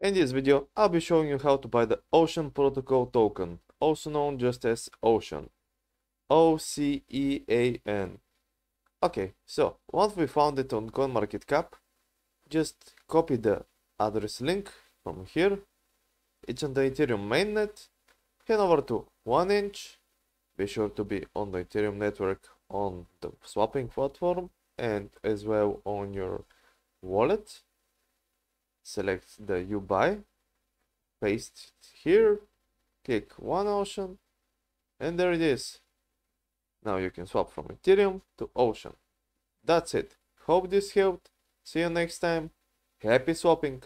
In this video, I'll be showing you how to buy the Ocean Protocol Token, also known just as Ocean. OCEAN. Okay, so once we found it on CoinMarketCap, just copy the address link from here. It's on the Ethereum mainnet. Head over to 1inch. Be sure to be on the Ethereum network on the swapping platform and as well on your wallet. Select the you buy, paste it here, click one Ocean, and there it is. Now you can swap from Ethereum to Ocean. That's it. Hope this helped. See you next time. Happy swapping!